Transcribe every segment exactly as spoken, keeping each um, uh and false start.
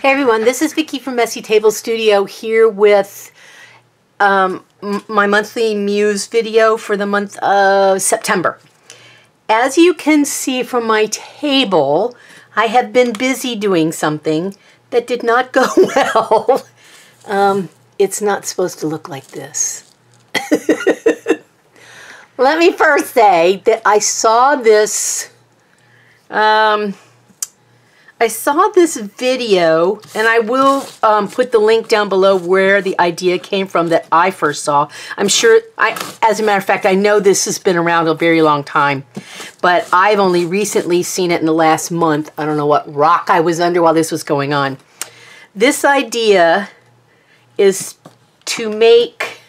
Hey everyone, this is Vicki from Messy Table Studio here with um, my monthly Muse video for the month of September. As you can see from my table, I have been busy doing something that did not go well. um, it's not supposed to look like this. Let me first say that I saw this... Um, I saw this video, and I will um, put the link down below where the idea came from that I first saw. I'm sure, I, as a matter of fact, I know this has been around a very long time, but I've only recently seen it in the last month. I don't know what rock I was under while this was going on. This idea is to make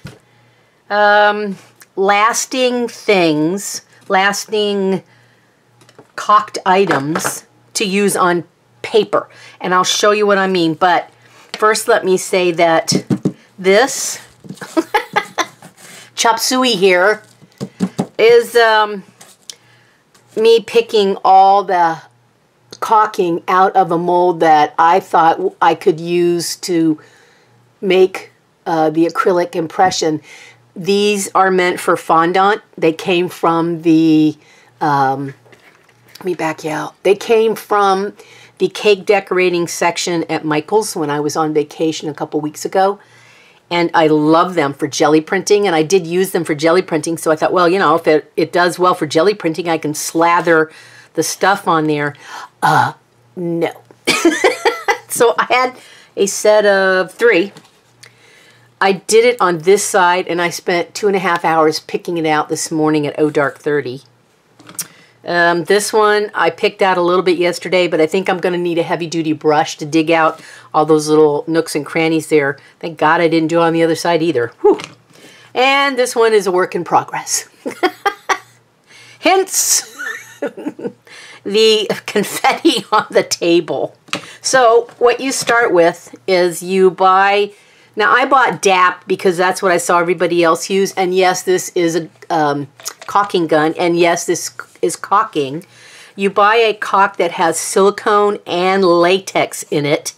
um, lasting things, lasting caulked items to use on paper, and I'll show you what I mean. But first let me say that this chop suey here is um, me picking all the caulking out of a mold that I thought I could use to make uh, the acrylic impression. These are meant for fondant. They came from the um, let me back you out. They came from the cake decorating section at Michael's when I was on vacation a couple weeks ago. And I love them for jelly printing, and I did use them for jelly printing, so I thought, well, you know, if it, it does well for jelly printing, I can slather the stuff on there. Uh, no. So I had a set of three. I did it on this side, and I spent two and a half hours picking it out this morning at oh dark thirty. Um, this one I picked out a little bit yesterday, but I think I'm going to need a heavy-duty brush to dig out all those little nooks and crannies there. Thank God I didn't do it on the other side either. Whew. And this one is a work in progress. Hence the confetti on the table. So what you start with is you buy... Now I bought D A P because that's what I saw everybody else use. And yes, this is a um, caulking gun. And yes, this... is caulking. You buy a caulk that has silicone and latex in it.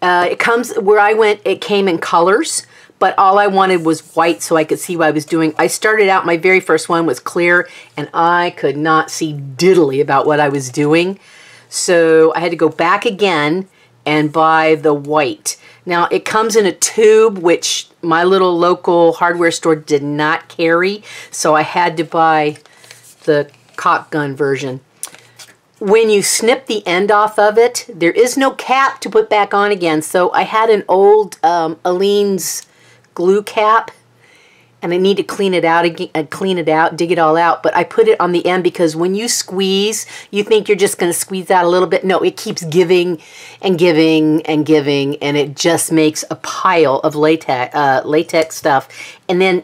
Uh, it comes, where I went, it came in colors, but all I wanted was white so I could see what I was doing. I started out, my very first one was clear, and I could not see diddly about what I was doing. So I had to go back again and buy the white. Now it comes in a tube, which my little local hardware store did not carry, so I had to buy the caulk gun version. When you snip the end off of it, there is no cap to put back on again, so I had an old um, Aleene's glue cap, and I need to clean it out again, uh, clean it out, dig it all out, but I put it on the end because when you squeeze, you think you're just going to squeeze out a little bit. No, it keeps giving and giving and giving, and it just makes a pile of latex, uh, latex stuff, and then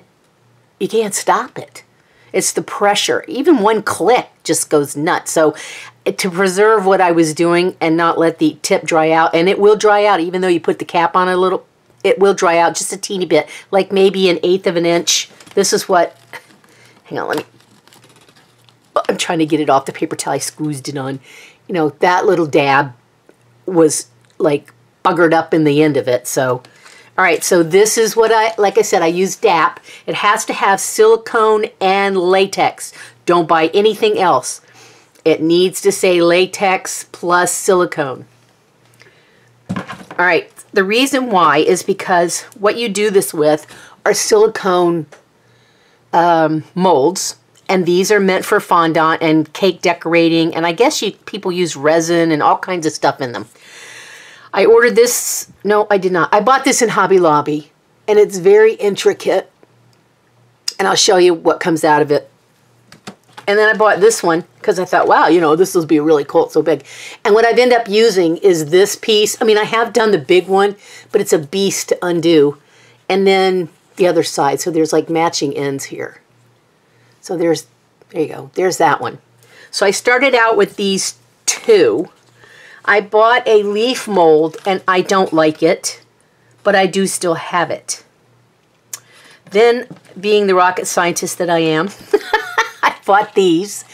you can't stop it. It's the pressure. Even one click just goes nuts. So to preserve what I was doing and not let the tip dry out, and it will dry out even though you put the cap on a little, it will dry out just a teeny bit, like maybe an eighth of an inch. This is what, hang on, let me, I'm trying to get it off the paper towel I squeezed it on. You know, that little dab was like buggered up in the end of it, so. All right, so this is what I, like I said, I use D A P. It has to have silicone and latex. Don't buy anything else. It needs to say latex plus silicone. All right, the reason why is because what you do this with are silicone um, molds, and these are meant for fondant and cake decorating, and I guess you, people use resin and all kinds of stuff in them. I ordered this, no, I did not. I bought this in Hobby Lobby, and it's very intricate, and I'll show you what comes out of it. And then I bought this one because I thought, wow, you know, this will be really cool, it's so big. And what I've ended up using is this piece. I mean, I have done the big one, but it's a beast to undo. And then the other side, so there's like matching ends here. So there's, there you go, there's that one. So I started out with these two. I bought a leaf mold, and I don't like it, but I do still have it. Then, being the rocket scientist that I am, I bought these.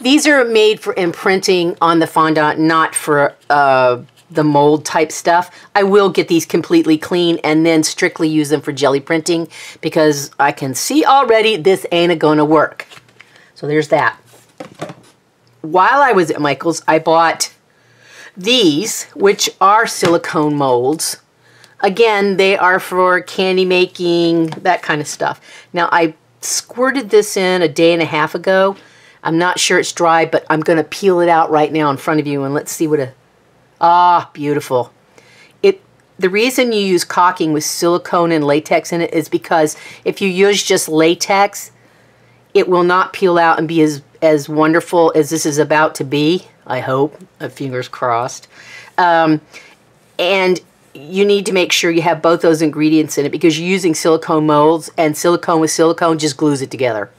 These are made for imprinting on the fondant, not for uh, the mold type stuff. I will get these completely clean and then strictly use them for jelly printing, because I can see already this ain't gonna work. So there's that. While I was at Michael's, I bought these, which are silicone molds. Again, they are for candy making, that kind of stuff. Now, I squirted this in a day and a half ago. I'm not sure it's dry, but I'm going to peel it out right now in front of you, and let's see what a... Ah, beautiful. It. The reason you use caulking with silicone and latex in it is because if you use just latex, it will not peel out and be as, as wonderful as this is about to be, I hope. Fingers crossed. Um, and... you need to make sure you have both those ingredients in it, because you're using silicone molds, and silicone with silicone just glues it together.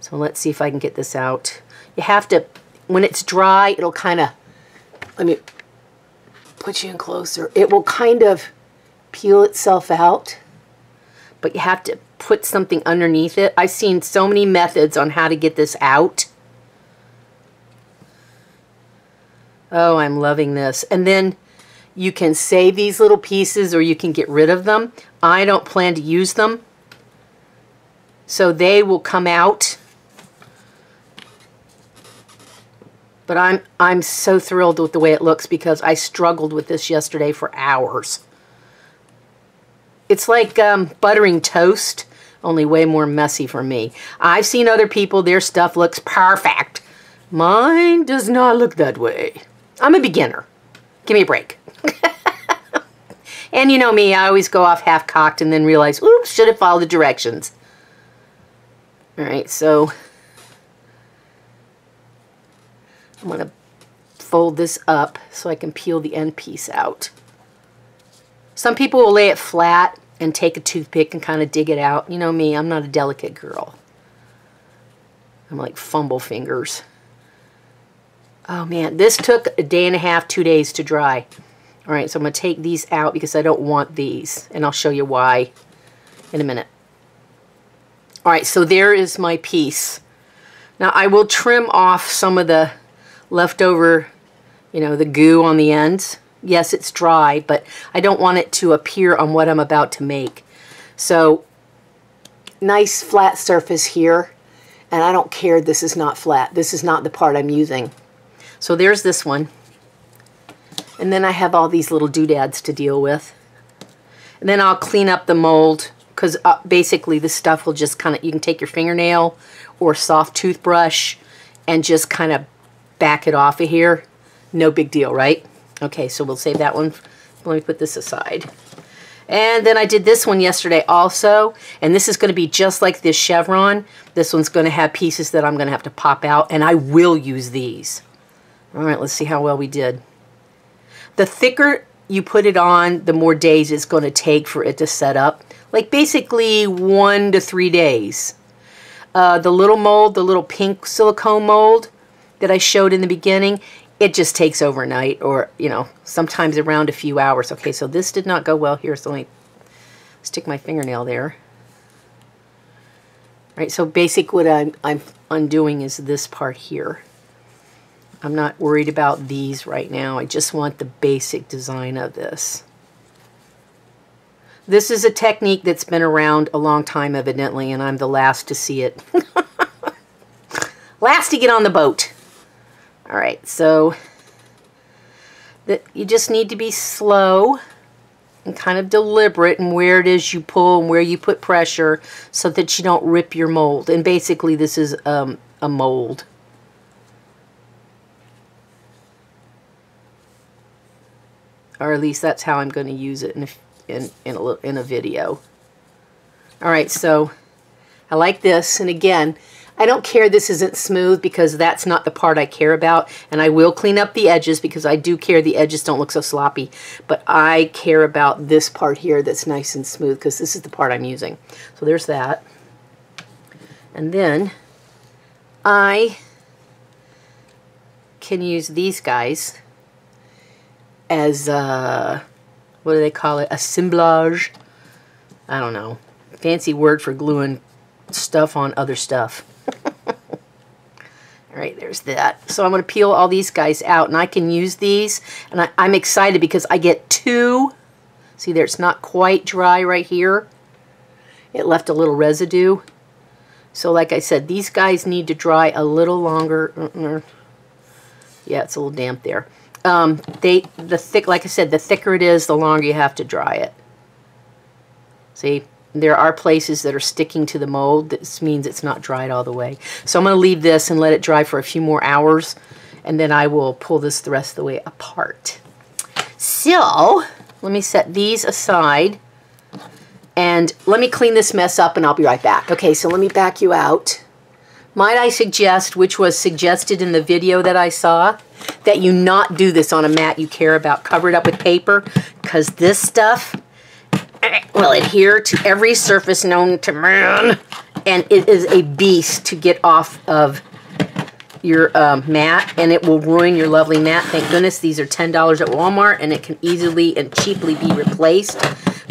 So let's see if I can get this out. You have to, when it's dry, it'll kind of, let me put you in closer. It will kind of peel itself out, but you have to put something underneath it. I've seen so many methods on how to get this out. Oh, I'm loving this. And then you can save these little pieces, or you can get rid of them. I don't plan to use them, so they will come out. But I'm I'm so thrilled with the way it looks, because I struggled with this yesterday for hours. It's like um, buttering toast, only way more messy for me. I've seen other people, their stuff looks perfect. Mine does not look that way. I'm a beginner. Give me a break. And you know me, I always go off half-cocked and then realize, oops, should have followed the directions. All right, so I'm going to fold this up so I can peel the end piece out. Some people will lay it flat and take a toothpick and kind of dig it out. You know me, I'm not a delicate girl. I'm like fumble fingers. Oh man, this took a day and a half, two days to dry. All right, so I'm going to take these out because I don't want these, and I'll show you why in a minute. All right, so there is my piece. Now I will trim off some of the leftover, you know, the goo on the ends. Yes, it's dry, but I don't want it to appear on what I'm about to make. So nice flat surface here, and I don't care, this is not flat. This is not the part I'm using. So there's this one. And then I have all these little doodads to deal with. And then I'll clean up the mold, because uh, basically the stuff will just kind of, you can take your fingernail or soft toothbrush and just kind of back it off of here. No big deal, right? Okay, so we'll save that one. Let me put this aside. And then I did this one yesterday also. And this is going to be just like this chevron. This one's going to have pieces that I'm going to have to pop out, and I will use these. All right, let's see how well we did. The thicker you put it on, the more days it's going to take for it to set up. Like basically one to three days. Uh, the little mold, the little pink silicone mold that I showed in the beginning, it just takes overnight, or, you know, sometimes around a few hours. Okay, so this did not go well here, so let me stick my fingernail there. All right, so basically what I'm, I'm undoing is this part here. I'm not worried about these right now. I just want the basic design of this. This is a technique that's been around a long time, evidently, and I'm the last to see it. Last to get on the boat. All right, so that you just need to be slow and kind of deliberate in where it is you pull and where you put pressure, so that you don't rip your mold. And basically, this is um, a mold. Or at least that's how I'm going to use it in a, in, in, a, in a video. All right, so I like this. And again, I don't care this isn't smooth, because that's not the part I care about. And I will clean up the edges, because I do care the edges don't look so sloppy. But I care about this part here that's nice and smooth, because this is the part I'm using. So there's that. And then I can use these guys as uh what do they call it, assemblage? I don't know, fancy word for gluing stuff on other stuff. All right, there's that. So I'm going to peel all these guys out, and I can use these. And I, I'm excited because I get two. See there, it's not quite dry right here. It left a little residue. So like I said, these guys need to dry a little longer. Mm-mm. Yeah, it's a little damp there. Um, they, the thick, like I said, the thicker it is, the longer you have to dry it. See, there are places that are sticking to the mold. This means it's not dried all the way. So I'm going to leave this and let it dry for a few more hours, and then I will pull this the rest of the way apart. So let me set these aside, and let me clean this mess up, and I'll be right back. Okay, so let me back you out. Might I suggest, which was suggested in the video that I saw, that you not do this on a mat you care about. Cover it up with paper, because this stuff will adhere to every surface known to man, and it is a beast to get off of your um, mat, and it will ruin your lovely mat. Thank goodness these are ten dollars at Walmart, and it can easily and cheaply be replaced.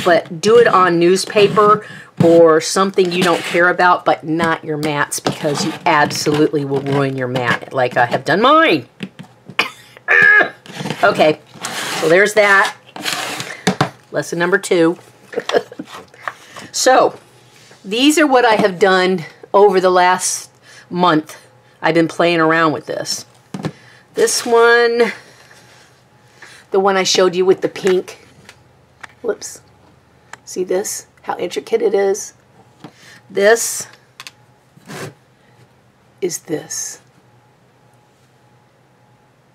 But do it on newspaper or something you don't care about, but not your mats, because you absolutely will ruin your mat, like I have done mine. Okay, so there's that. Lesson number two. So, these are what I have done over the last month. I've been playing around with this. This one, the one I showed you with the pink. Whoops. See this? How intricate it is. This is this.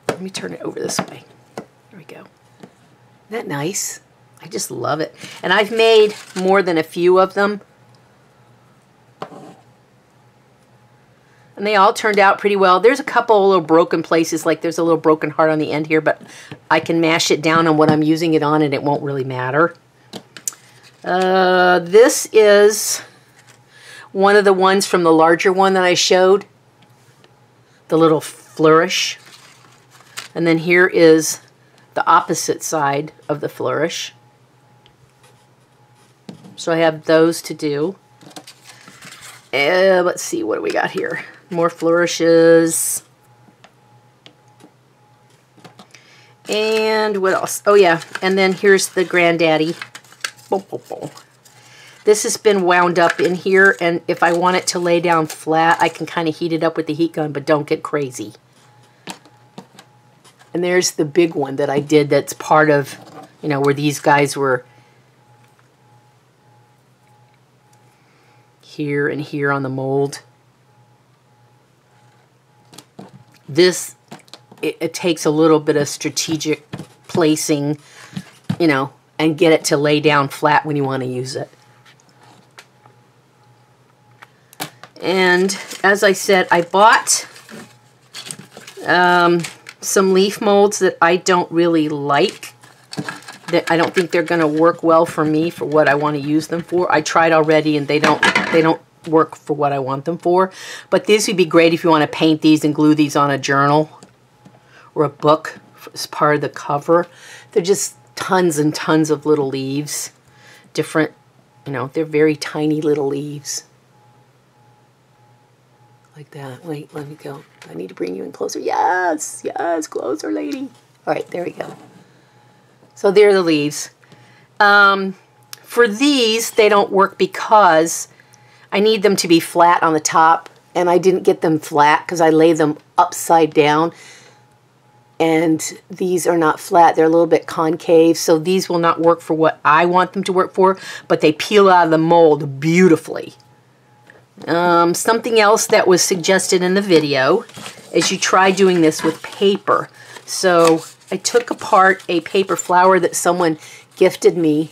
Let me turn it over this way. There we go. Isn't that nice? I just love it. And I've made more than a few of them. And they all turned out pretty well. There's a couple little broken places, like there's a little broken heart on the end here, but I can mash it down on what I'm using it on, and it won't really matter. Uh, this is one of the ones from the larger one that I showed, the little flourish. And then here is the opposite side of the flourish. So I have those to do. Uh, let's see, what do we got here? More flourishes. And what else? Oh yeah, and then here's the granddaddy. This has been wound up in here, and if I want it to lay down flat, I can kind of heat it up with the heat gun, but don't get crazy. And there's the big one that I did that's part of, you know, where these guys were here and here on the mold. This, it, it takes a little bit of strategic placing, you know, and get it to lay down flat when you want to use it. And as I said, I bought um, some leaf molds that I don't really like. That I don't think they're going to work well for me for what I want to use them for. I tried already, and they don't they don't work for what I want them for. But these would be great if you want to paint these and glue these on a journal or a book as part of the cover. They're just tons and tons of little leaves, different, you know, they're very tiny little leaves like that. Wait, let me go. I need to bring you in closer. Yes, yes, closer, lady. All right, there we go. So there are the leaves. Um, for these, they don't work because I need them to be flat on the top, and I didn't get them flat because I lay them upside down. And these are not flat, they're a little bit concave, so these will not work for what I want them to work for, but they peel out of the mold beautifully. Um, something else that was suggested in the video is you try doing this with paper. So I took apart a paper flower that someone gifted me.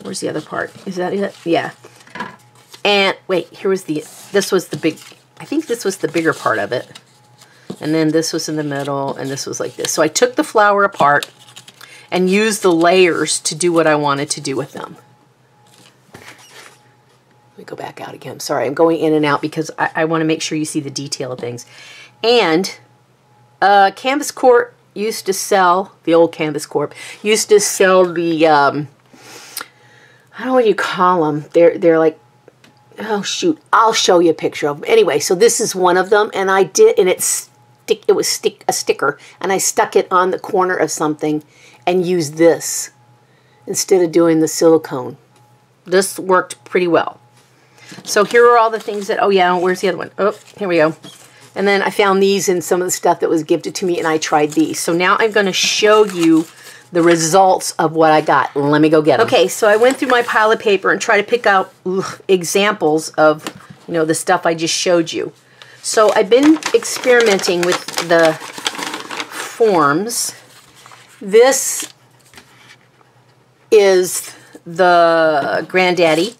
Where's the other part? Is that it? Yeah. And wait, here was the, this was the big, I think this was the bigger part of it. And then this was in the middle, and this was like this. So I took the flower apart and used the layers to do what I wanted to do with them. Let me go back out again. Sorry, I'm going in and out because I, I want to make sure you see the detail of things. And uh, Canvas Corp used to sell, the old Canvas Corp, used to sell the, um, I don't know what you call them. They're, they're like oh shoot, I'll show you a picture of them. Anyway, so this is one of them, and I did, and it's stick, it was stick a sticker, and I stuck it on the corner of something and used this instead of doing the silicone. This worked pretty well. So here are all the things that, oh yeah, where's the other one? Oh, here we go. And then I found these in some of the stuff that was gifted to me, and I tried these. So now I'm going to show you the results of what I got. Let me go get them. Okay, so I went through my pile of paper and tried to pick out ugh, examples of, you know, the stuff I just showed you. So I've been experimenting with the forms. This is the Granddaddy.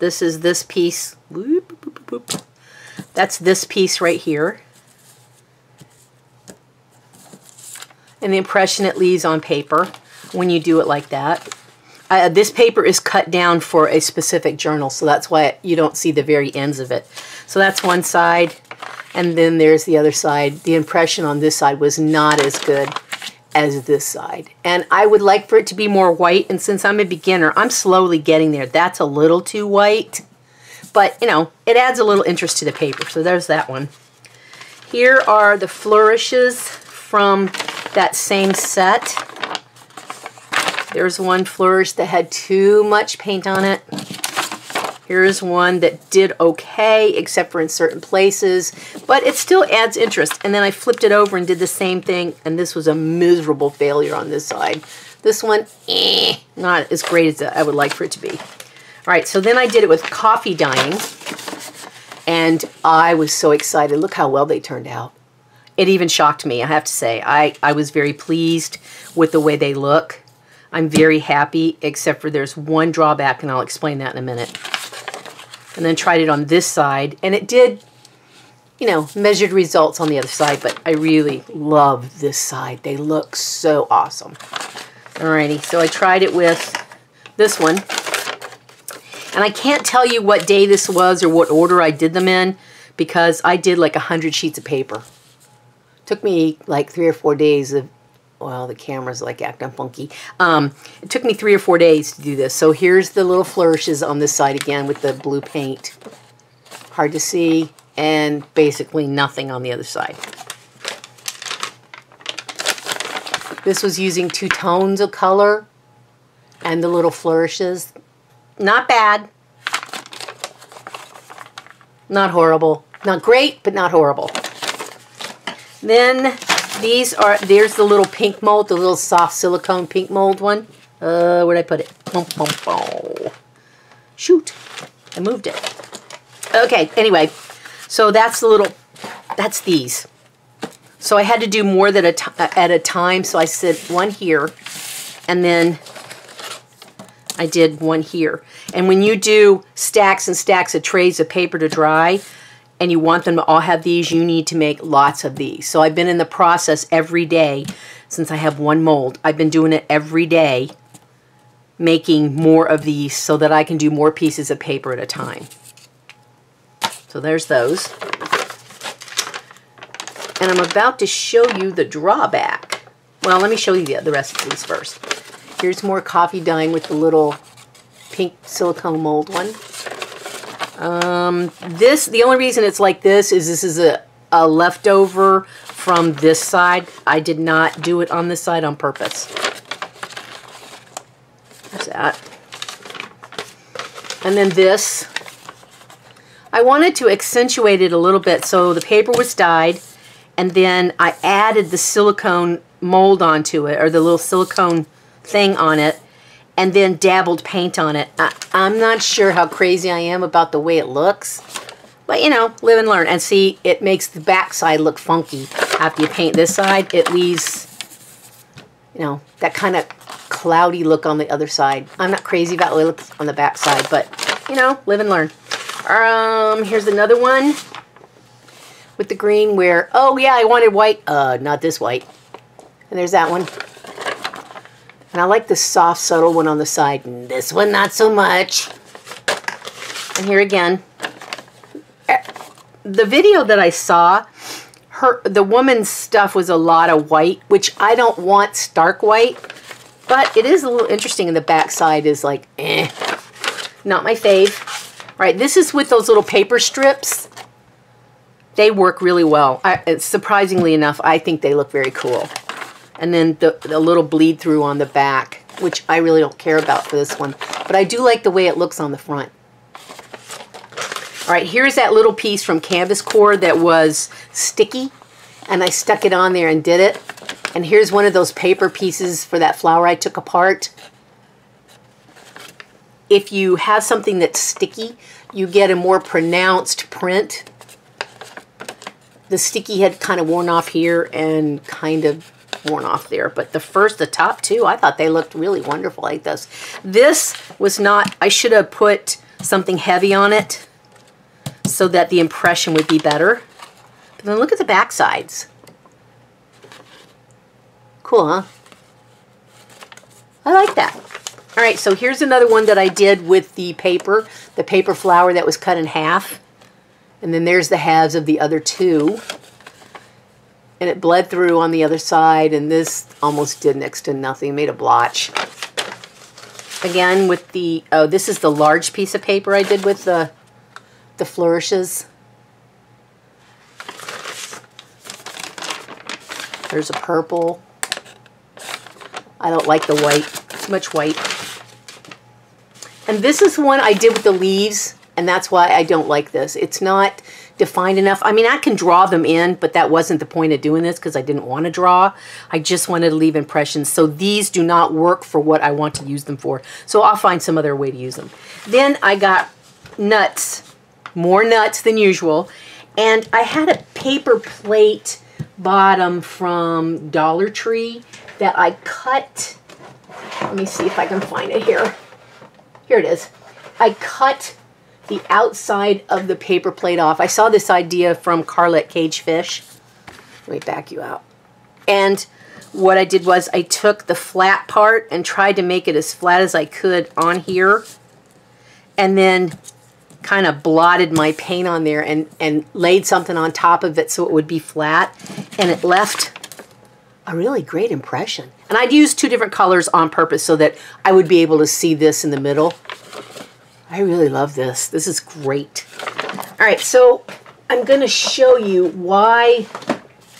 This is this piece. Whoop, whoop, whoop. That's this piece right here. And the impression it leaves on paper when you do it like that. Uh, this paper is cut down for a specific journal, so that's why it, you don't see the very ends of it. So that's one side, and then there's the other side. The impression on this side was not as good as this side. And I would like for it to be more white, and since I'm a beginner, I'm slowly getting there. That's a little too white, but you know, it adds a little interest to the paper, so there's that one. Here are the flourishes from that same set. There's one flourish that had too much paint on it. Here's one that did okay, except for in certain places, but it still adds interest. And then I flipped it over and did the same thing, and this was a miserable failure on this side. This one, eh, not as great as I would like for it to be. All right, so then I did it with coffee dyeing, and I was so excited. Look how well they turned out. It even shocked me, I have to say. I, I was very pleased with the way they look. I'm very happy, except for there's one drawback, and I'll explain that in a minute. And then tried it on this side, and it did, you know, measured results on the other side, but I really love this side. They look so awesome. Alrighty, so I tried it with this one. And I can't tell you what day this was or what order I did them in, because I did like a hundred sheets of paper. Took me like three or four days of, well, the camera's like acting funky. Um, it took me three or four days to do this. So here's the little flourishes on this side again with the blue paint. Hard to see, and basically nothing on the other side. This was using two tones of color and the little flourishes. Not bad. Not horrible. Not great, but not horrible. Then these are, there's the little pink mold, the little soft silicone pink mold one. Uh, where'd I put it? Boom, boom, boom. Shoot, I moved it. Okay, anyway, so that's the little, that's these. So I had to do more than a t at a time, so I said one here, and then I did one here. And when you do stacks and stacks of trays of paper to dry, and you want them to all have these, you need to make lots of these. So I've been in the process every day since I have one mold. I've been doing it every day, making more of these so that I can do more pieces of paper at a time. So there's those. And I'm about to show you the drawback. Well, let me show you the, the rest of these first. Here's more coffee dyeing with the little pink silicone mold one. Um, this, the only reason it's like this is this is a, a leftover from this side. I did not do it on this side on purpose. That's that. And then this. I wanted to accentuate it a little bit, so the paper was dyed, and then I added the silicone mold onto it, or the little silicone thing on it, and then dabbled paint on it. I, I'm not sure how crazy I am about the way it looks, but you know, live and learn. And see, it makes the back side look funky. After you paint this side, it leaves, you know, that kind of cloudy look on the other side. I'm not crazy about what it looks on the back side, but you know, live and learn. Um, here's another one with the green where, oh yeah, I wanted white. Uh, not this white. And there's that one. And I like the soft, subtle one on the side, and this one not so much. And here again. The video that I saw, her the woman's stuff was a lot of white, which I don't want stark white, but it is a little interesting, and the back side is like, eh. Not my fave. right, this is with those little paper strips. They work really well. I, surprisingly enough, I think they look very cool. And then the, the little bleed through on the back, which I really don't care about for this one. But I do like the way it looks on the front. All right, here's that little piece from Canvas Corp that was sticky. And I stuck it on there and did it. And here's one of those paper pieces for that flower I took apart. If you have something that's sticky, you get a more pronounced print. The sticky had kind of worn off here and kind of worn off there. But the first, the top two, I thought they looked really wonderful like this. This was not, I should have put something heavy on it so that the impression would be better. But then look at the back sides. Cool, huh? I like that. All right, so here's another one that I did with the paper, the paper flower that was cut in half. And then there's the halves of the other two. And it bled through on the other side, and this almost did next to nothing, made a blotch. Again, with the, oh, this is the large piece of paper I did with the, the flourishes. There's a purple. I don't like the white, too much white. And this is one I did with the leaves, and that's why I don't like this. It's not defined enough. I mean, I can draw them in, but that wasn't the point of doing this because I didn't want to draw. I just wanted to leave impressions. So these do not work for what I want to use them for. So I'll find some other way to use them. Then I got nuts, more nuts than usual. And I had a paper plate bottom from Dollar Tree that I cut. Let me see if I can find it here. Here it is. I cut the outside of the paper plate off. I saw this idea from Carlette Cagefish. Let me back you out. And what I did was I took the flat part and tried to make it as flat as I could on here, and then kind of blotted my paint on there and, and laid something on top of it so it would be flat, and it left a really great impression. And I'd use two different colors on purpose so that I would be able to see this in the middle. I really love this. This is great. All right, so I'm going to show you why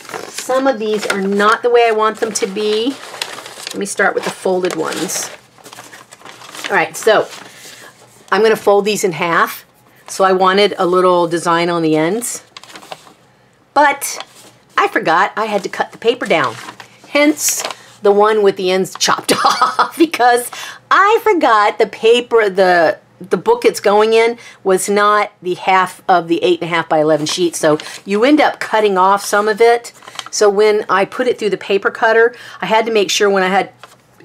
some of these are not the way I want them to be. Let me start with the folded ones. All right, so I'm going to fold these in half. So I wanted a little design on the ends, but I forgot I had to cut the paper down. Hence the one with the ends chopped off because I forgot the paper, the The book it's going in was not the half of the eight and a half by eleven sheet, so you end up cutting off some of it. So when I put it through the paper cutter, I had to make sure when I had,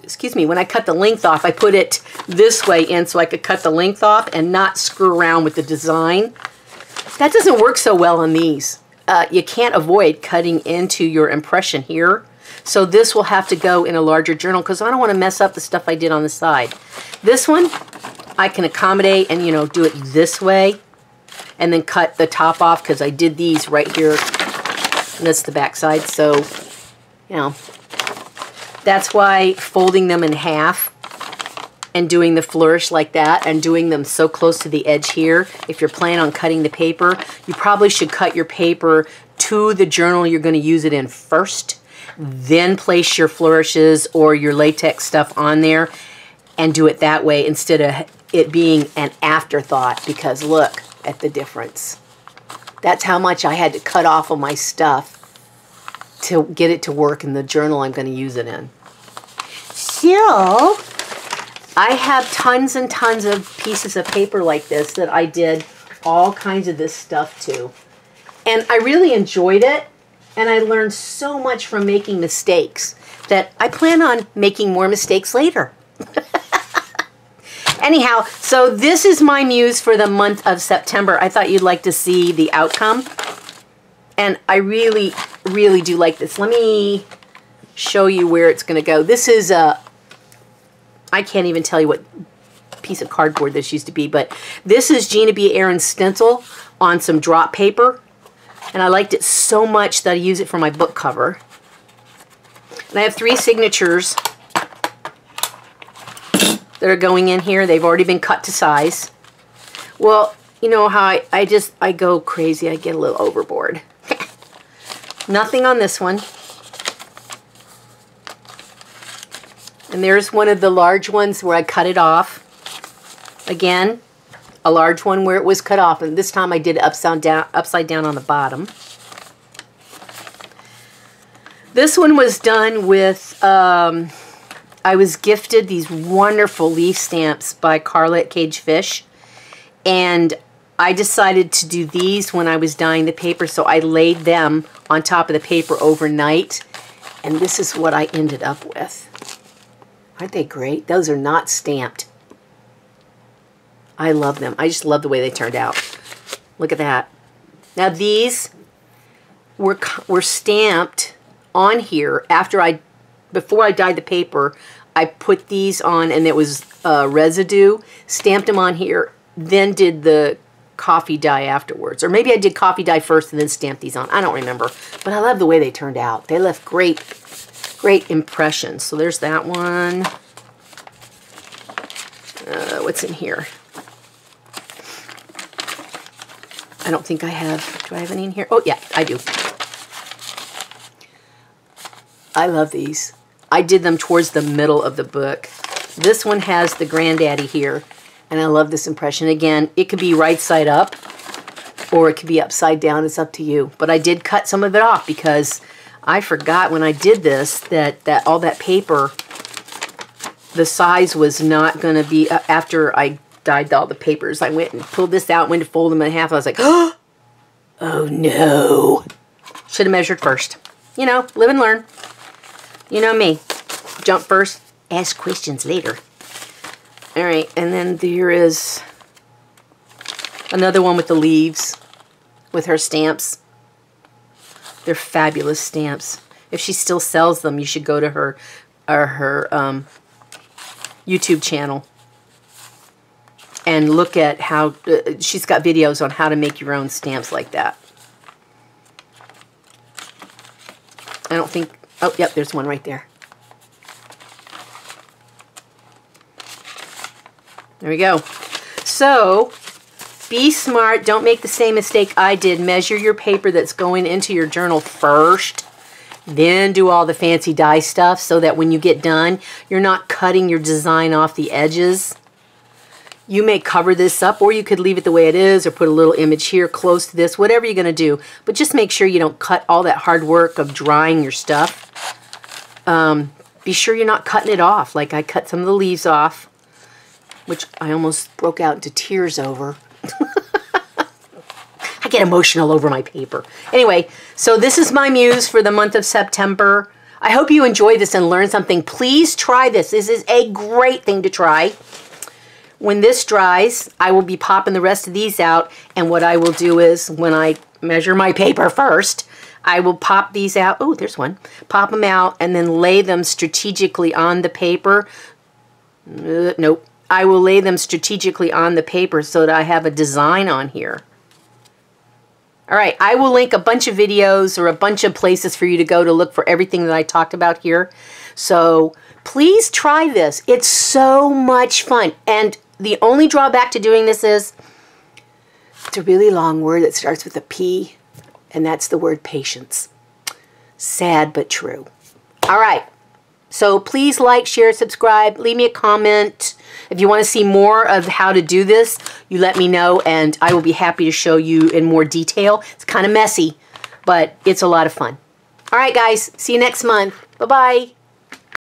excuse me, when I cut the length off, I put it this way in so I could cut the length off and not screw around with the design. That doesn't work so well on these. Uh, you can't avoid cutting into your impression here. So this will have to go in a larger journal because I don't want to mess up the stuff I did on the side. This one, I can accommodate and, you know, do it this way and then cut the top off because I did these right here. And that's the back side. So, you know, that's why folding them in half and doing the flourish like that and doing them so close to the edge here, if you're planning on cutting the paper, you probably should cut your paper to the journal you're going to use it in first. Then place your flourishes or your latex stuff on there and do it that way instead of it being an afterthought, because look at the difference. That's how much I had to cut off of my stuff to get it to work in the journal I'm going to use it in. So I have tons and tons of pieces of paper like this that I did all kinds of this stuff to. And I really enjoyed it. And I learned so much from making mistakes that I plan on making more mistakes later. Anyhow, so this is my muse for the month of September. I thought you'd like to see the outcome. And I really, really do like this. Let me show you where it's going to go. This is a, I can't even tell you what piece of cardboard this used to be, but this is Gina B. Aaron's stencil on some drop paper. And I liked it so much that I use it for my book cover. And I have three signatures that are going in here. They've already been cut to size. Well, you know how I, I just, I go crazy. I get a little overboard. Nothing on this one. And there's one of the large ones where I cut it off. Again, a large one where it was cut off. And this time I did upside down, upside down on the bottom. This one was done with, um, I was gifted these wonderful leaf stamps by Carlette Cagefish. And I decided to do these when I was dyeing the paper. So I laid them on top of the paper overnight. And this is what I ended up with. Aren't they great? Those are not stamped. I love them. I just love the way they turned out. Look at that. Now these were were stamped on here after I, before I dyed the paper, I put these on and it was uh, residue, stamped them on here, then did the coffee dye afterwards. Or maybe I did coffee dye first and then stamped these on. I don't remember, but I love the way they turned out. They left great Great impression. So there's that one. Uh, what's in here? I don't think I have, do I have any in here? Oh yeah, I do. I love these. I did them towards the middle of the book. This one has the granddaddy here, and I love this impression. Again, it could be right side up, or it could be upside down. It's up to you. But I did cut some of it off because I forgot when I did this that, that all that paper, the size was not going to be, uh, after I dyed all the papers, I went and pulled this out, went to fold them in half. I was like, oh, oh no. Should have measured first. You know, live and learn. You know me. Jump first, ask questions later. All right, and then there is another one with the leaves, with her stamps. They're fabulous stamps. If she still sells them, you should go to her or her um, YouTube channel and look at how uh, she's got videos on how to make your own stamps like that. I don't think, oh, yep, there's one right there. There we go. So, be smart. Don't make the same mistake I did. Measure your paper that's going into your journal first. Then do all the fancy dye stuff so that when you get done, you're not cutting your design off the edges. You may cover this up, or you could leave it the way it is, or put a little image here close to this, whatever you're going to do. But just make sure you don't cut all that hard work of drying your stuff. Um, be sure you're not cutting it off. Like I cut some of the leaves off, which I almost broke out into tears over. I get emotional over my paper. Anyway, so this is my muse for the month of September. I hope you enjoy this and learn something. Please try this. This is a great thing to try. When this dries, I will be popping the rest of these out, and what I will do is when I measure my paper first, I will pop these out. Oh, there's one. Pop them out and then lay them strategically on the paper. Uh, nope. I will lay them strategically on the paper so that I have a design on here. All right, I will link a bunch of videos or a bunch of places for you to go to look for everything that I talked about here. So please try this. It's so much fun. And the only drawback to doing this is it's a really long word that starts with a P, and that's the word patience. Sad but true. All right. So please like, share, subscribe, leave me a comment. If you want to see more of how to do this, you let me know and I will be happy to show you in more detail. It's kind of messy, but it's a lot of fun. All right, guys, see you next month. Bye-bye.